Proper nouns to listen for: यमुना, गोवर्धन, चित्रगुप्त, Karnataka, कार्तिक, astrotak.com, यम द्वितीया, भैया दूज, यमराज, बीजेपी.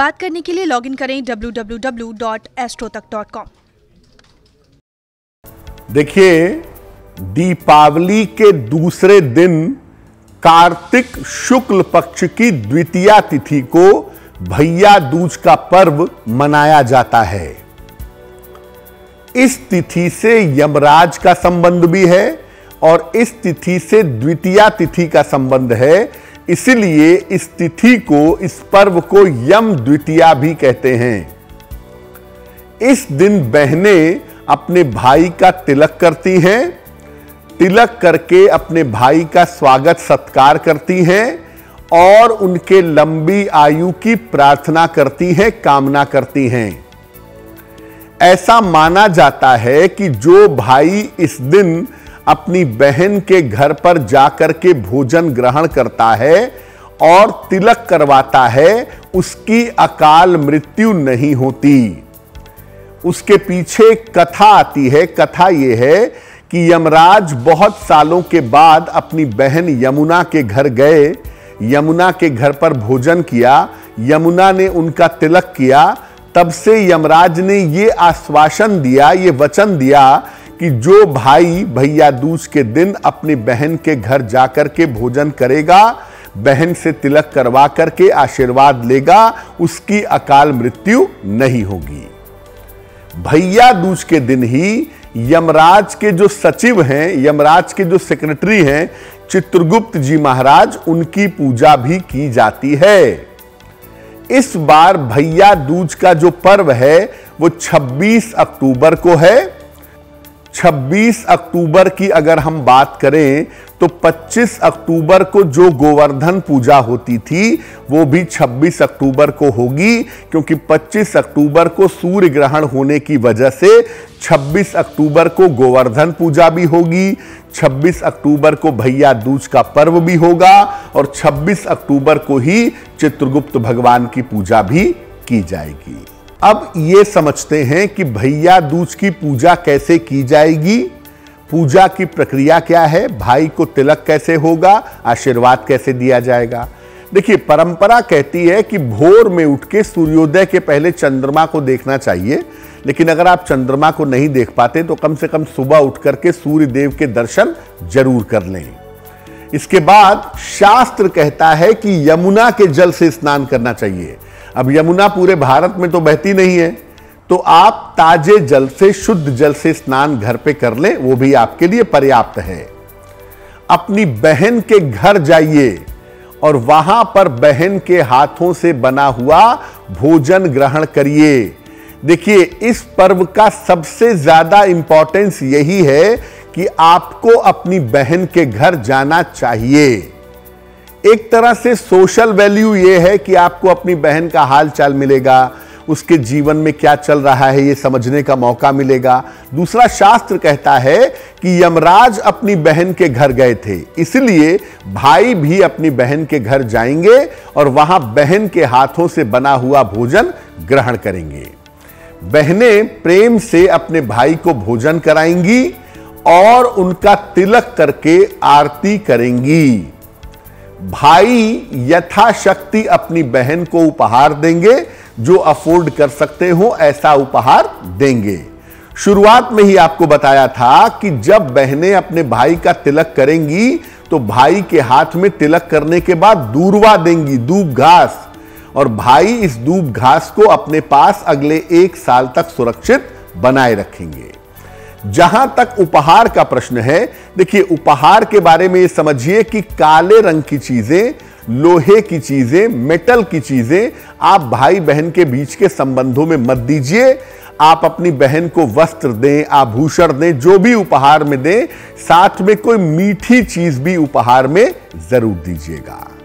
बात करने के लिए लॉगिन करें www.astrotak.com। देखिए, दीपावली के दूसरे दिन कार्तिक शुक्ल पक्ष की द्वितीया तिथि को भैया दूज का पर्व मनाया जाता है। इस तिथि से यमराज का संबंध भी है और इस तिथि से द्वितीया तिथि का संबंध है, इसलिए इस तिथि को, इस पर्व को यम द्वितीया भी कहते हैं। इस दिन बहनें अपने भाई का तिलक करती हैं, तिलक करके अपने भाई का स्वागत सत्कार करती हैं और उनके लंबी आयु की प्रार्थना करती हैं, कामना करती हैं। ऐसा माना जाता है कि जो भाई इस दिन अपनी बहन के घर पर जाकर के भोजन ग्रहण करता है और तिलक करवाता है, उसकी अकाल मृत्यु नहीं होती। उसके पीछे कथा आती है। कथा यह है कि यमराज बहुत सालों के बाद अपनी बहन यमुना के घर गए, यमुना के घर पर भोजन किया, यमुना ने उनका तिलक किया। तब से यमराज ने ये आश्वासन दिया, ये वचन दिया कि जो भाई भैया दूज के दिन अपनी बहन के घर जाकर के भोजन करेगा, बहन से तिलक करवा करके आशीर्वाद लेगा, उसकी अकाल मृत्यु नहीं होगी। भैया दूज के दिन ही यमराज के जो सचिव हैं, यमराज के जो सेक्रेटरी हैं, चित्रगुप्त जी महाराज, उनकी पूजा भी की जाती है। इस बार भैया दूज का जो पर्व है वो 26 अक्टूबर को है। 26 अक्टूबर की अगर हम बात करें तो 25 अक्टूबर को जो गोवर्धन पूजा होती थी वो भी 26 अक्टूबर को होगी, क्योंकि 25 अक्टूबर को सूर्य ग्रहण होने की वजह से 26 अक्टूबर को गोवर्धन पूजा भी होगी, 26 अक्टूबर को भैया दूज का पर्व भी होगा और 26 अक्टूबर को ही चित्रगुप्त भगवान की पूजा भी की जाएगी। अब ये समझते हैं कि भैया दूज की पूजा कैसे की जाएगी, पूजा की प्रक्रिया क्या है, भाई को तिलक कैसे होगा, आशीर्वाद कैसे दिया जाएगा। देखिए, परंपरा कहती है कि भोर में उठ के सूर्योदय के पहले चंद्रमा को देखना चाहिए, लेकिन अगर आप चंद्रमा को नहीं देख पाते तो कम से कम सुबह उठ करके सूर्य देव के दर्शन जरूर कर लें। इसके बाद शास्त्र कहता है कि यमुना के जल से स्नान करना चाहिए। अब यमुना पूरे भारत में तो बहती नहीं है, तो आप ताजे जल से, शुद्ध जल से स्नान घर पे कर लें, वो भी आपके लिए पर्याप्त है। अपनी बहन के घर जाइए और वहां पर बहन के हाथों से बना हुआ भोजन ग्रहण करिए। देखिए, इस पर्व का सबसे ज्यादा इंपॉर्टेंस यही है कि आपको अपनी बहन के घर जाना चाहिए। एक तरह से सोशल वैल्यू ये है कि आपको अपनी बहन का हाल चाल मिलेगा, उसके जीवन में क्या चल रहा है ये समझने का मौका मिलेगा। दूसरा, शास्त्र कहता है कि यमराज अपनी बहन के घर गए थे, इसलिए भाई भी अपनी बहन के घर जाएंगे और वहां बहन के हाथों से बना हुआ भोजन ग्रहण करेंगे। बहनें प्रेम से अपने भाई को भोजन कराएंगी और उनका तिलक करके आरती करेंगी। भाई यथाशक्ति अपनी बहन को उपहार देंगे, जो अफोर्ड कर सकते हो ऐसा उपहार देंगे। शुरुआत में ही आपको बताया था कि जब बहनें अपने भाई का तिलक करेंगी तो भाई के हाथ में तिलक करने के बाद दूर्वा देंगी, दूब घास, और भाई इस दूब घास को अपने पास अगले 1 साल तक सुरक्षित बनाए रखेंगे। जहां तक उपहार का प्रश्न है, देखिए, उपहार के बारे में ये समझिए कि काले रंग की चीजें, लोहे की चीजें, मेटल की चीजें आप भाई बहन के बीच के संबंधों में मत दीजिए। आप अपनी बहन को वस्त्र दें, आभूषण दें, जो भी उपहार में दें, साथ में कोई मीठी चीज भी उपहार में जरूर दीजिएगा।